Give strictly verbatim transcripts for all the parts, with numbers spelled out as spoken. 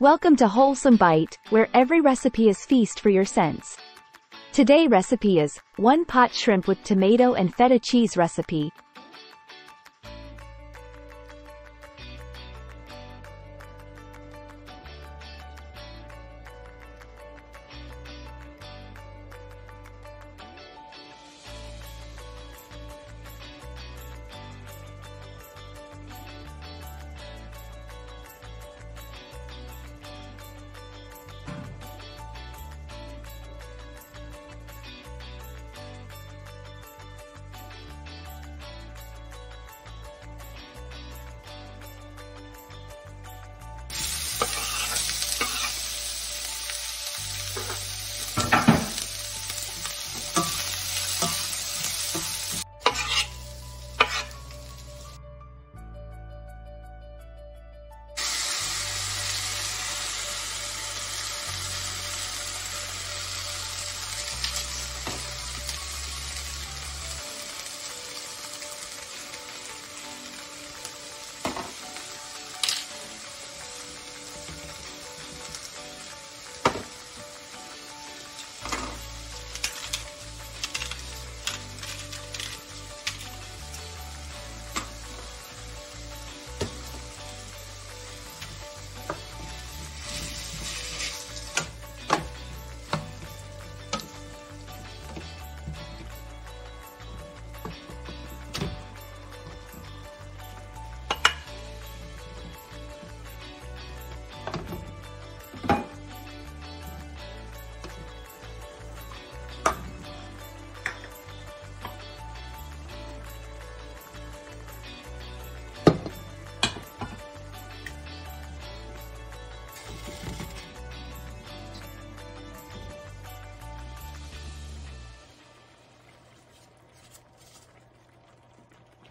Welcome to Wholesome Bite, where every recipe is feast for your sense. Today recipe is, one pot shrimp with tomato and feta cheese recipe.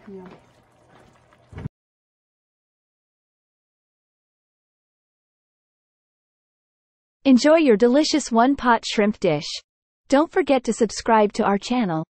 Yeah. Enjoy your delicious one pot shrimp dish. Don't forget to subscribe to our channel.